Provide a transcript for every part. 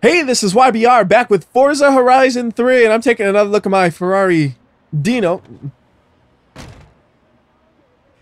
Hey, this is YBR back with Forza Horizon 3, and I'm taking another look at my Ferrari Dino.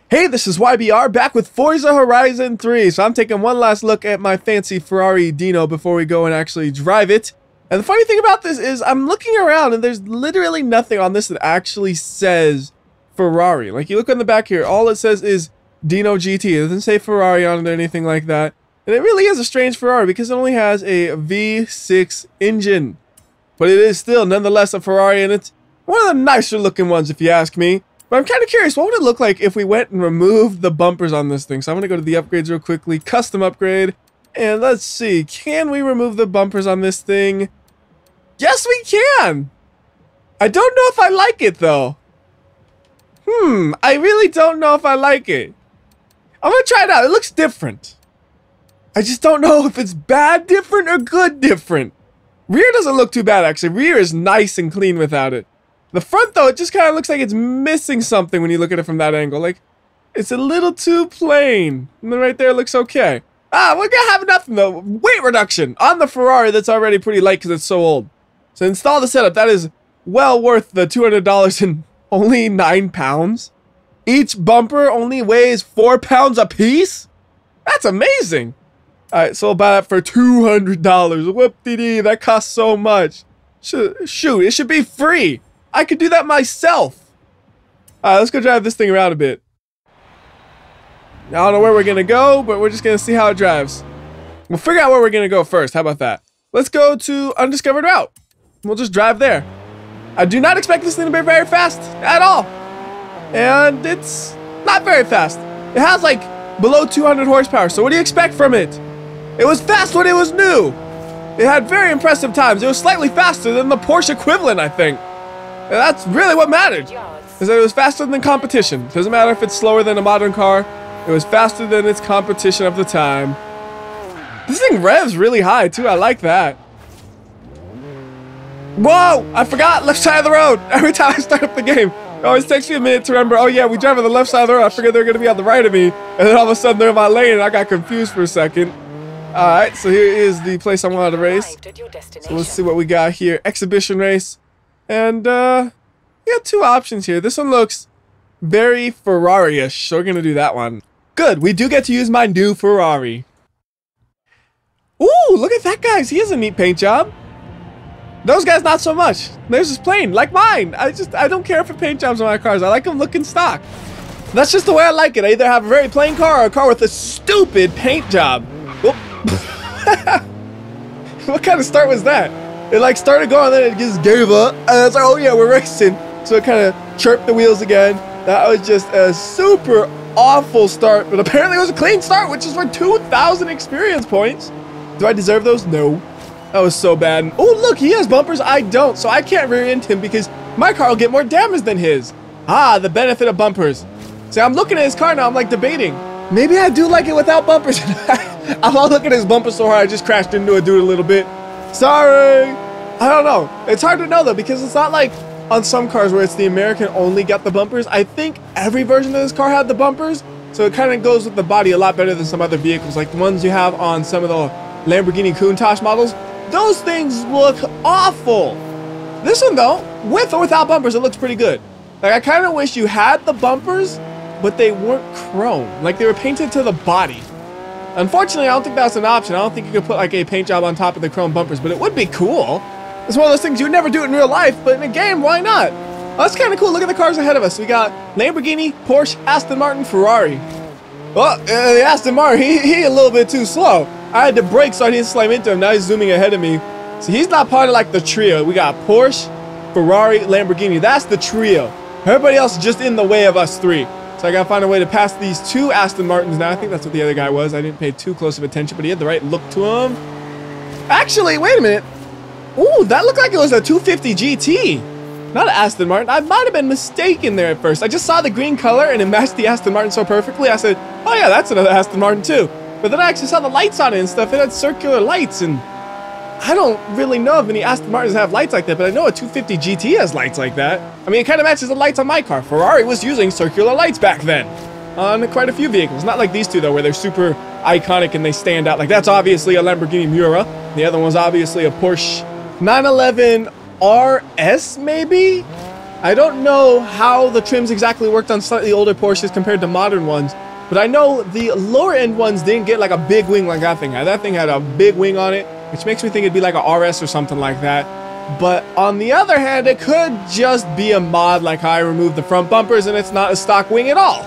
Hey, this is YBR back with Forza Horizon 3, so I'm taking one last look at my fancy Ferrari Dino before we go and actually drive it. And the funny thing about this is I'm looking around and there's literally nothing on this that actually says Ferrari. Like, you look on the back here, all it says is Dino GT. It doesn't say Ferrari on it or anything like that. And it really is a strange Ferrari because it only has a V6 engine. But it is still, nonetheless, a Ferrari, and it's one of the nicer looking ones if you ask me. But I'm kind of curious, what would it look like if we went and removed the bumpers on this thing? So I'm going to go to the upgrades real quickly, custom upgrade. And let's see, can we remove the bumpers on this thing? Yes, we can! I don't know if I like it, though. I really don't know if I like it. I'm going to try it out. It looks different. I just don't know if it's bad different or good different. Rear doesn't look too bad, actually. Rear is nice and clean without it. The front, though, it just kind of looks like it's missing something when you look at it from that angle. Like, it's a little too plain. And then right there, it looks okay. We're going to have nothing, though. Weight reduction on the Ferrari that's already pretty light because it's so old. So install the setup. That is well worth the $200 and only 9 pounds. Each bumper only weighs 4 pounds a piece? That's amazing. Alright, so I'll buy that for $200. Whoop-dee-dee, that costs so much. Shoot, it should be free. I could do that myself. Alright, let's go drive this thing around a bit. I don't know where we're going to go, but we're just going to see how it drives. We'll figure out where we're going to go first. How about that? Let's go to Undiscovered Route. We'll just drive there. I do not expect this thing to be very fast at all. And it's not very fast. It has like below 200 horsepower, so what do you expect from it? It was fast when it was new. It had very impressive times. It was slightly faster than the Porsche equivalent, I think. And that's really what mattered. Is that it was faster than competition. Doesn't matter if it's slower than a modern car. It was faster than its competition of the time. This thing revs really high, too. I like that. Whoa! I forgot left side of the road. Every time I start up the game, it always takes me a minute to remember, oh yeah, we drive on the left side of the road. I figured they're going to be on the right of me. And then all of a sudden they're in my lane and I got confused for a second. Alright, so here is the place I wanted to race. So let's see what we got here. Exhibition race. And, we got two options here. This one looks very Ferrari-ish, so we're going to do that one. Good, we do get to use my new Ferrari. Ooh, look at that, guys. He has a neat paint job. Those guys, not so much. Theirs is plain, like mine. I don't care for paint jobs on my cars. I like them looking stock. That's just the way I like it. I either have a very plain car or a car with a stupid paint job. Whoop. What kind of start was that? It like started going, then it just gave up. And it's like, oh yeah, we're racing. So it kind of chirped the wheels again. That was just a super awful start, but apparently it was a clean start, which is for 2,000 experience points. Do I deserve those? No. That was so bad. Oh look, he has bumpers. I don't, so I can't rear end him because my car will get more damage than his. Ah, the benefit of bumpers. See, I'm looking at his car now. I'm like debating. Maybe I do like it without bumpers. I'm all looking at his bumper so hard I just crashed into a dude a little bit. Sorry! I don't know. It's hard to know though because it's not like on some cars where it's the American only got the bumpers. I think every version of this car had the bumpers, so it kind of goes with the body a lot better than some other vehicles like the ones you have on some of the Lamborghini Countach models. Those things look awful! This one though, with or without bumpers, it looks pretty good. Like I kind of wish you had the bumpers, but they weren't chrome. Like they were painted to the body. Unfortunately, I don't think that's an option. I don't think you could put like a paint job on top of the chrome bumpers, but it would be cool. It's one of those things you would never do it in real life, but in a game, why not? Oh, that's kind of cool. Look at the cars ahead of us. We got Lamborghini, Porsche, Aston Martin, Ferrari. Well, the Aston Martin, he a little bit too slow. I had to brake so I didn't slam into him. Now he's zooming ahead of me. So he's not part of like the trio. We got Porsche, Ferrari, Lamborghini. That's the trio. Everybody else is just in the way of us three. So I gotta find a way to pass these two Aston Martins now. I think that's what the other guy was. I didn't pay too close of attention, but he had the right look to him. Actually, wait a minute. Ooh, that looked like it was a 250 GT. Not an Aston Martin. I might have been mistaken there at first. I just saw the green color and it matched the Aston Martin so perfectly. I said, oh yeah, that's another Aston Martin too. But then I actually saw the lights on it and stuff. It had circular lights and I don't really know if any Aston Martins have lights like that, but I know a 250 GT has lights like that. I mean, it kind of matches the lights on my car. Ferrari was using circular lights back then on quite a few vehicles. Not like these two, though, where they're super iconic and they stand out. Like, that's obviously a Lamborghini Miura. The other one's obviously a Porsche 911 RS, maybe? I don't know how the trims exactly worked on slightly older Porsches compared to modern ones, but I know the lower end ones didn't get like a big wing like that thing had. That thing had a big wing on it, which makes me think it'd be like a RS or something like that. But on the other hand, it could just be a mod, like how I removed the front bumpers and it's not a stock wing at all.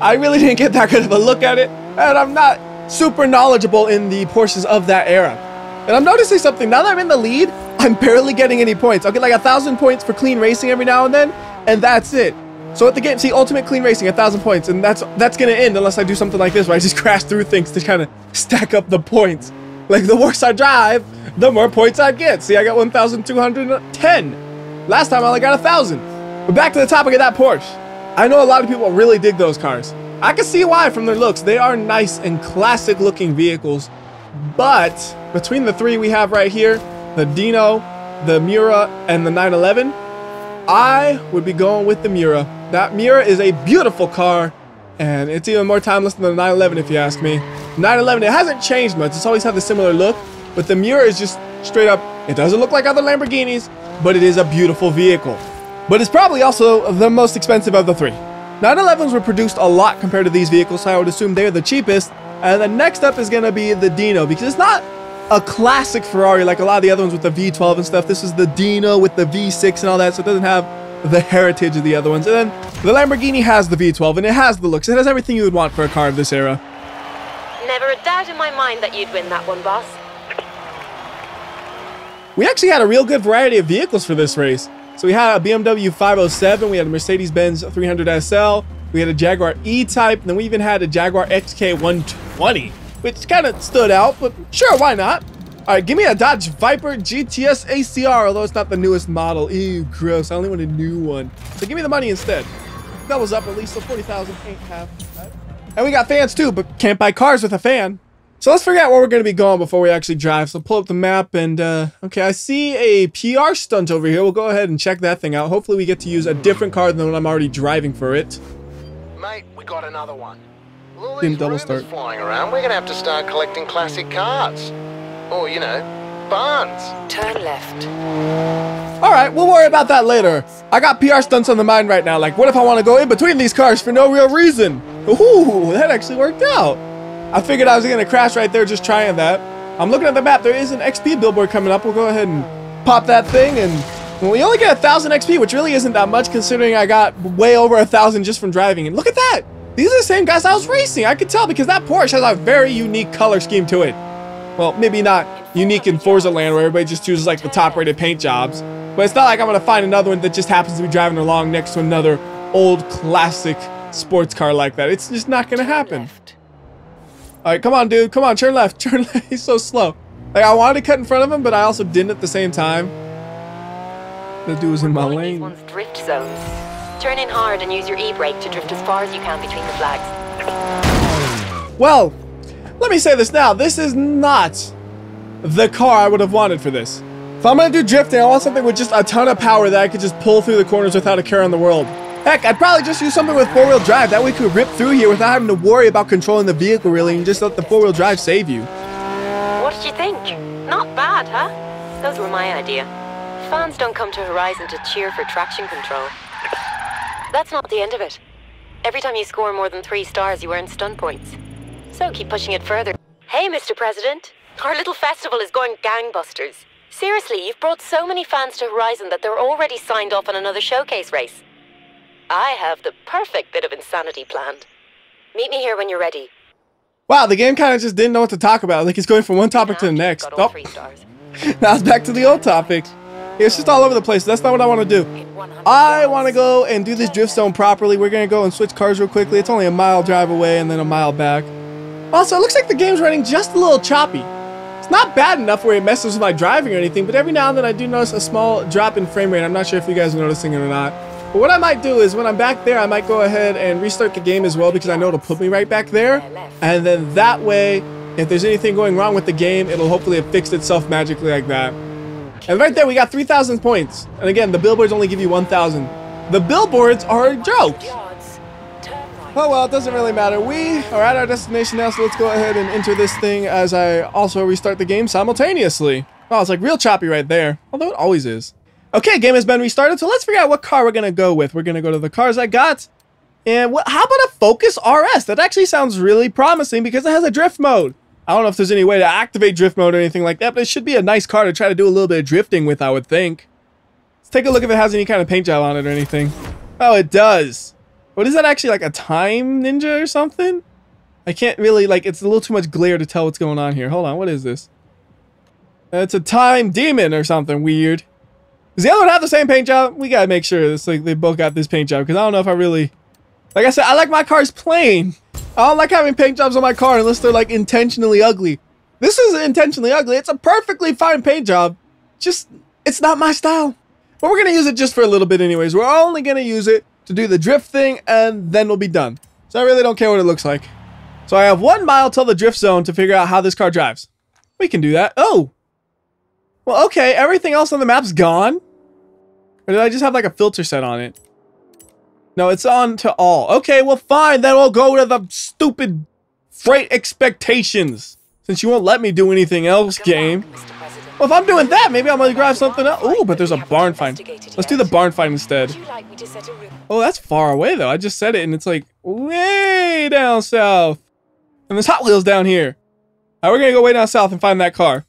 I really didn't get that good of a look at it, and I'm not super knowledgeable in the Porsches of that era. And I'm noticing something, now that I'm in the lead, I'm barely getting any points. I'll get like 1,000 points for clean racing every now and then, and that's it. So at the game, see, ultimate clean racing, 1,000 points, and that's gonna end unless I do something like this where I just crash through things to kind of stack up the points. Like, the worse I drive, the more points I get. See, I got 1,210. Last time I only got 1,000. But back to the topic of that Porsche. I know a lot of people really dig those cars. I can see why from their looks. They are nice and classic looking vehicles. But between the three we have right here, the Dino, the Miura, and the 911, I would be going with the Miura. That Miura is a beautiful car, and it's even more timeless than the 911 if you ask me. 911, it hasn't changed much. It's always had the similar look, but the Miura is just straight up, it doesn't look like other Lamborghinis, but it is a beautiful vehicle. But it's probably also the most expensive of the three. 911s were produced a lot compared to these vehicles, so I would assume they're the cheapest. And the next up is gonna be the Dino, because it's not a classic Ferrari like a lot of the other ones with the V12 and stuff. This is the Dino with the V6 and all that, so it doesn't have the heritage of the other ones. And then the Lamborghini has the V12, and it has the looks. It has everything you would want for a car of this era. Never a doubt in my mind that you'd win that one, boss. We actually had a real good variety of vehicles for this race. So we had a BMW 507, we had a Mercedes Benz 300 SL, we had a Jaguar E Type, and then we even had a Jaguar XK 120, which kind of stood out, but sure, why not? All right, give me a Dodge Viper GTS ACR, although it's not the newest model. Ew, gross, I only want a new one. So give me the money instead. That was up at least, so 40,000 ain't half. And we got fans too, but can't buy cars with a fan. So let's figure out where we're going to be going before we actually drive. So pull up the map and, okay, I see a PR stunt over here. We'll go ahead and check that thing out. Hopefully we get to use a different car than the one I'm already driving for it. Mate, we got another one. Lily's double start. Flying around. We're going to have to start collecting classic cars. Or, you know, barns. Turn left. All right, we'll worry about that later. I got PR stunts on the mind right now. Like, what if I want to go in between these cars for no real reason? Ooh, that actually worked out. I figured I was going to crash right there just trying that. I'm looking at the map. There is an XP billboard coming up. We'll go ahead and pop that thing. And we only get 1,000 XP, which really isn't that much considering I got way over 1,000 just from driving. And look at that. These are the same guys I was racing. I could tell because that Porsche has a very unique color scheme to it. Well, maybe not unique in Forza land where everybody just chooses like the top rated paint jobs. But it's not like I'm going to find another one that just happens to be driving along next to another old classic sports car like that. It's just not going to happen. All right, come on, dude. Come on, turn left. Turn left. He's so slow. Like, I wanted to cut in front of him, but I also didn't at the same time. The dude was in my lane. Drift zones. Turn in hard and use your e-brake to drift as far as you can between the flags. Well, let me say this now. This is not the car I would have wanted for this. If I'm going to do drifting, I want something with just a ton of power that I could just pull through the corners without a care in the world. Heck, I'd probably just use something with four-wheel drive. That way you could rip through here without having to worry about controlling the vehicle, really, and just let the four-wheel drive save you. What did you think? Not bad, huh? Those were my idea. Fans don't come to Horizon to cheer for traction control. That's not the end of it. Every time you score more than 3 stars, you earn stun points. So keep pushing it further. Hey, Mr. President. Our little festival is going gangbusters. Seriously, you've brought so many fans to Horizon that they're already signed off on another showcase race. I have the perfect bit of insanity planned. Meet me here when you're ready. Wow, the game kind of just didn't know what to talk about. Like, it's going from one topic to the next. Oh. 3 stars. Now it's back to the old topic. It's just all over the place. That's not what I want to do. I want to go and do this drift zone properly. We're going to go and switch cars real quickly. It's only a mile drive away and then a mile back. Also, it looks like the game's running just a little choppy. It's not bad enough where it messes with my driving or anything, but every now and then I do notice a small drop in frame rate. I'm not sure if you guys are noticing it or not. But what I might do is when I'm back there, I might go ahead and restart the game as well because I know it'll put me right back there. And then that way, if there's anything going wrong with the game, it'll hopefully have fixed itself magically like that. And right there, we got 3,000 points. And again, the billboards only give you 1,000. The billboards are a joke. Oh well, it doesn't really matter. We are at our destination now, so let's go ahead and enter this thing as I also restart the game simultaneously. Oh, it's like real choppy right there, although it always is. Okay, game has been restarted, so let's figure out what car we're gonna go with. We're gonna go to the cars I got. And how about a Focus RS? That actually sounds really promising because it has a drift mode. I don't know if there's any way to activate drift mode or anything like that, but it should be a nice car to try to do a little bit of drifting with, I would think. Let's take a look if it has any kind of paint job on it or anything. Oh, it does. What is that actually, like a Time Ninja or something? I can't really, like, it's a little too much glare to tell what's going on here. Hold on, what is this? It's a Time Demon or something weird. Does the other one have the same paint job? We gotta make sure this, like, they both got this paint job, because I don't know if I really... Like I said, I like my cars plain. I don't like having paint jobs on my car unless they're like intentionally ugly. This isn't intentionally ugly. It's a perfectly fine paint job. Just, it's not my style. But we're going to use it just for a little bit anyways. We're only going to use it to do the drift thing and then we'll be done. So I really don't care what it looks like. So I have 1 mile till the drift zone to figure out how this car drives. We can do that. Oh. Well, okay. Everything else on the map's gone. Or did I just have like a filter set on it? No, it's on to all. Okay, well, fine. Then we'll go to the stupid freight expectations. Since you won't let me do anything else, game. Well, if I'm doing that, maybe I'm going to grab something else. Ooh, but there's a barn find. Let's do the barn find instead. Oh, that's far away, though. I just said it, and it's like way down south. And there's Hot Wheels down here. All right, we're going to go way down south and find that car.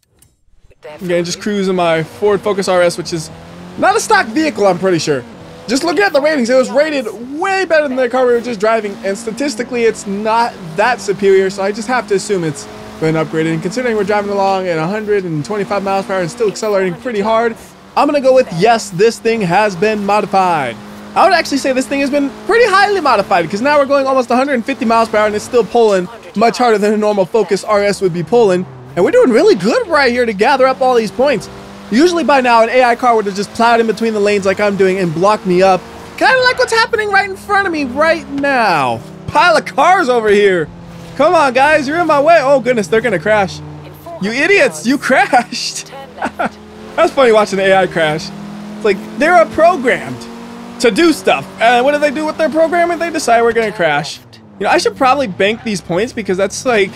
Okay, just cruise in my Ford Focus RS, which is not a stock vehicle, I'm pretty sure. Just looking at the ratings, it was rated way better than the car we were just driving, and statistically it's not that superior, so I just have to assume it's been upgraded. And considering we're driving along at 125 miles per hour and still accelerating pretty hard, I'm gonna go with yes, this thing has been modified. I would actually say this thing has been pretty highly modified, because now we're going almost 150 miles per hour and it's still pulling much harder than a normal Focus RS would be pulling, and we're doing really good right here to gather up all these points. Usually by now, an AI car would have just plowed in between the lanes like I'm doing and blocked me up. Kind of like what's happening right in front of me right now. Pile of cars over here. Come on, guys. You're in my way. Oh, goodness. They're going to crash. You idiots. You crashed. That's funny watching the AI crash. It's like they're programmed to do stuff. And what do they do with their programming? They decide we're going to crash. You know, I should probably bank these points because that's like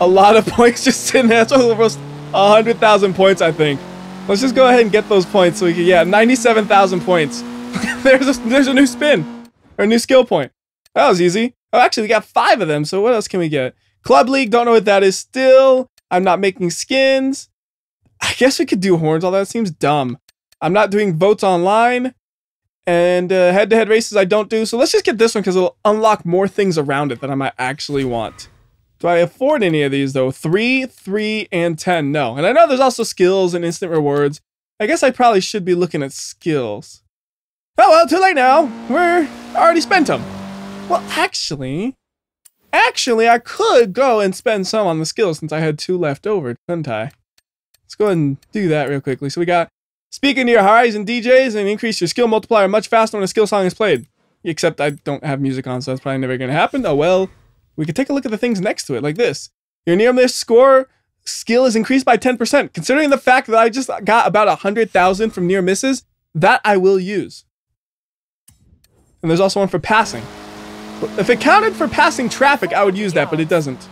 a lot of points just sitting there. That's almost 100,000 points, I think. Let's just go ahead and get those points so we can, yeah, 97,000 points. there's a new spin, or a new skill point. That was easy. Oh, actually, we got 5 of them, so what else can we get? Club League, don't know what that is still. I'm not making skins. I guess we could do horns, although that seems dumb. I'm not doing votes online, and head-to-head races I don't do, so let's just get this one because it'll unlock more things around it that I might actually want. Do I afford any of these, though? 3, 3, and 10. No. And I know there's also skills and instant rewards. I guess I probably should be looking at skills. Oh, well, too late now. We're already spent them. Well, actually, I could go and spend some on the skills since I had 2 left over, couldn't I? Let's go ahead and do that real quickly. So we got speaking to your Horizon DJs and increase your skill multiplier much faster when a skill song is played. Except I don't have music on, so that's probably never going to happen. Oh, well. We could take a look at the things next to it, like this. Your near-miss score skill is increased by 10%. Considering the fact that I just got about 100,000 from near-misses, that I will use. And there's also one for passing. If it counted for passing traffic, I would use that, but it doesn't.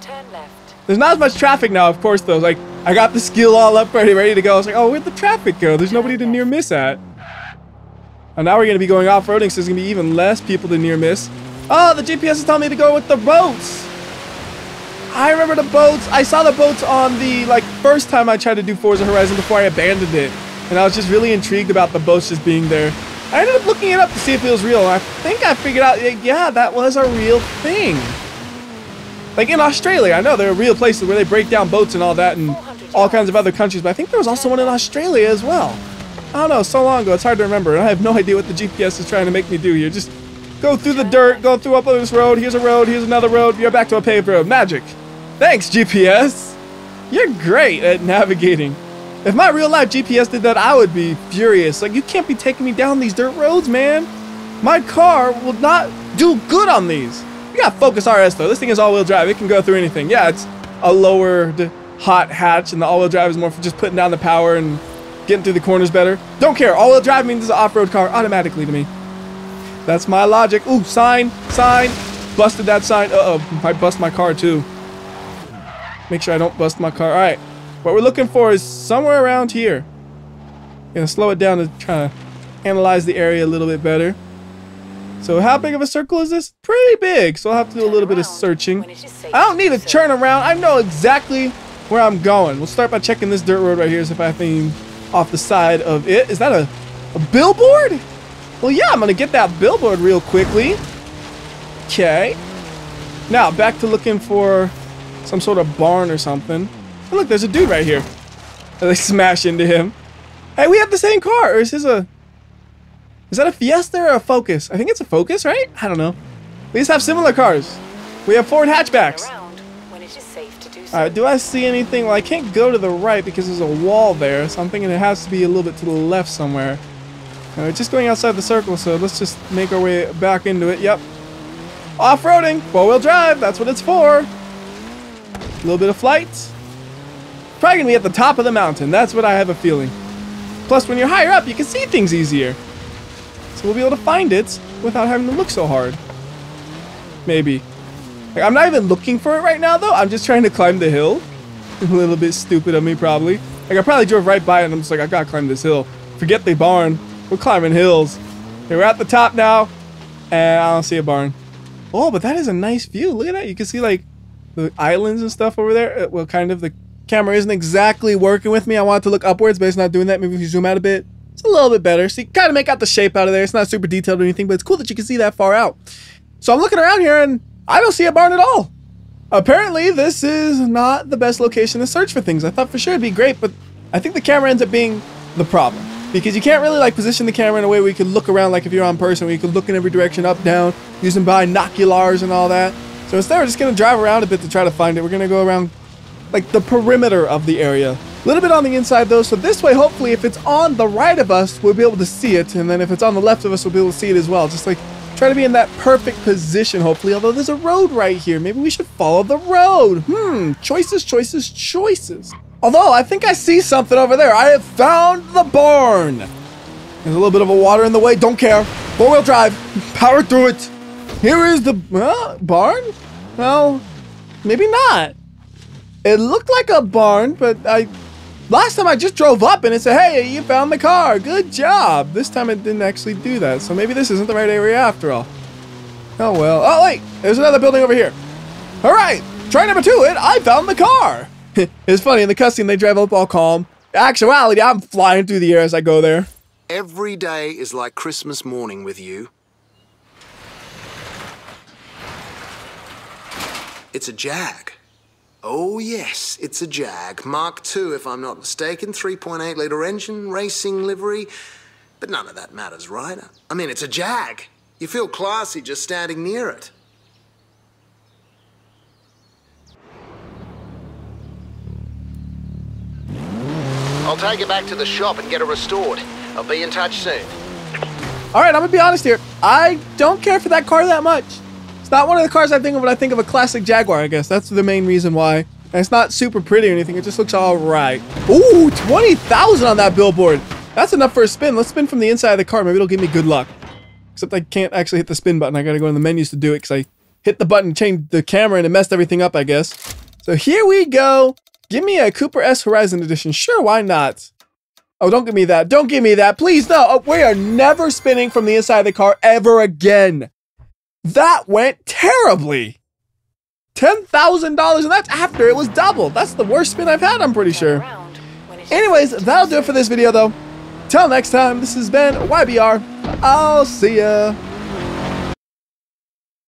Turn left. There's not as much traffic now, of course, though. Like, I got the skill all up ready to go. I was like, oh, where'd the traffic go? There's nobody to near-miss at. And now we're going to be going off-roading, so there's going to be even less people to near-miss. Oh, the GPS is telling me to go with the boats. I remember the boats. I saw the boats on the, like, first time I tried to do Forza Horizon before I abandoned it. And I was just really intrigued about the boats just being there. I ended up looking it up to see if it was real. And I think I figured out, yeah, that was a real thing. Like, in Australia, I know there are real places where they break down boats and all that and all kinds of other countries. But I think there was also one in Australia as well. I don't know, so long ago, it's hard to remember. And I have no idea what the GPS is trying to make me do here. Just... go through the dirt, go through up on this road, here's a road, here's another road, you're back to a paved road. Magic. Thanks, GPS. You're great at navigating. If my real-life GPS did that, I would be furious. Like, you can't be taking me down these dirt roads, man. My car will not do good on these. We got Focus RS, though. This thing is all-wheel drive. It can go through anything. Yeah, it's a lowered hot hatch, and the all-wheel drive is more for just putting down the power and getting through the corners better. Don't care. All-wheel drive means it's an off-road car automatically to me. That's my logic. Ooh, sign, sign, busted that side. Uh-oh, I bust my car too. Make sure I don't bust my car. Alright, what we're looking for is somewhere around here. Gonna slow it down to try to analyze the area a little bit better. So how big of a circle is this? Pretty big, so I'll have to do a little bit of searching. I don't need to turn around. I know exactly where I'm going. We'll start by checking this dirt road right here, see if I think off the side of it. Is that a billboard? Well, yeah, I'm gonna get that billboard real quickly. Okay. Now, back to looking for some sort of barn or something. Oh, look, there's a dude right here. They smash into him. Hey, we have the same car, or is this a... Is that a Fiesta or a Focus? I think it's a Focus, right? I don't know. We just have similar cars. We have Ford hatchbacks. Alright, do I see anything? Well, I can't go to the right because there's a wall there, so I'm thinking it has to be a little bit to the left somewhere. Alright, just going outside the circle, so let's just make our way back into it. Yep. Off-roading! Four-wheel drive! That's what it's for! A little bit of flight. Probably gonna be at the top of the mountain. That's what I have a feeling. Plus, when you're higher up, you can see things easier. So we'll be able to find it without having to look so hard. Maybe. Like, I'm not even looking for it right now, though. I'm just trying to climb the hill. A little bit stupid of me, probably. Like, I probably drove right by it, and I'm just like, I gotta climb this hill. Forget the barn. We're climbing hills. Okay, we're at the top now, and I don't see a barn. Oh, but that is a nice view. Look at that. You can see, like, the islands and stuff over there. Well, kind of the... Camera isn't exactly working with me. I want it to look upwards, but it's not doing that. Maybe if you zoom out a bit, it's a little bit better. So you can kind of make out the shape out of there. It's not super detailed or anything, but it's cool that you can see that far out. So I'm looking around here, and I don't see a barn at all. Apparently, this is not the best location to search for things. I thought for sure it'd be great, but I think the camera ends up being the problem. Because you can't really, like, position the camera in a way where you can look around like if you're on person, where you can look in every direction, up, down, using binoculars and all that. So instead, we're just going to drive around a bit to try to find it. We're going to go around... like the perimeter of the area. A little bit on the inside though, so this way hopefully if it's on the right of us, we'll be able to see it, and then if it's on the left of us, we'll be able to see it as well. Just like, try to be in that perfect position hopefully, although there's a road right here. Maybe we should follow the road. Choices, choices, choices. Although, I think I see something over there. I have found the barn. There's a little bit of a water in the way, don't care. Four-wheel drive, power through it. Here is the, barn? Well, maybe not. It looked like a barn, but last time I just drove up and it said, hey, you found the car. Good job. This time it didn't actually do that. So maybe this isn't the right area after all. Oh, well. Oh, wait. There's another building over here. All right. Try number two. I found the car. It's funny. In the cutscene, they drive up all calm. In actuality, I'm flying through the air as I go there. Every day is like Christmas morning with you. It's a Jag. Oh yes, it's a Jag, Mark II if I'm not mistaken, 3.8 litre engine, racing livery, but none of that matters, right? I mean, it's a Jag. You feel classy just standing near it. I'll take it back to the shop and get it restored. I'll be in touch soon. Alright, I'm gonna be honest here. I don't care for that car that much. It's not one of the cars I think of when I think of a classic Jaguar, I guess. That's the main reason why. And it's not super pretty or anything. It just looks all right. Ooh, 20,000 on that billboard. That's enough for a spin. Let's spin from the inside of the car. Maybe it'll give me good luck. Except I can't actually hit the spin button. I gotta go in the menus to do it because I hit the button, changed the camera, and it messed everything up, I guess. So here we go. Give me a Cooper S Horizon Edition. Sure, why not? Oh, don't give me that. Don't give me that. Please, no. Oh, we are never spinning from the inside of the car ever again. That went terribly. $10,000, and that's after it was doubled. That's the worst spin I've had, I'm pretty sure. Anyways, that'll do it for this video, though. Till next time, this has been YBR. I'll see ya.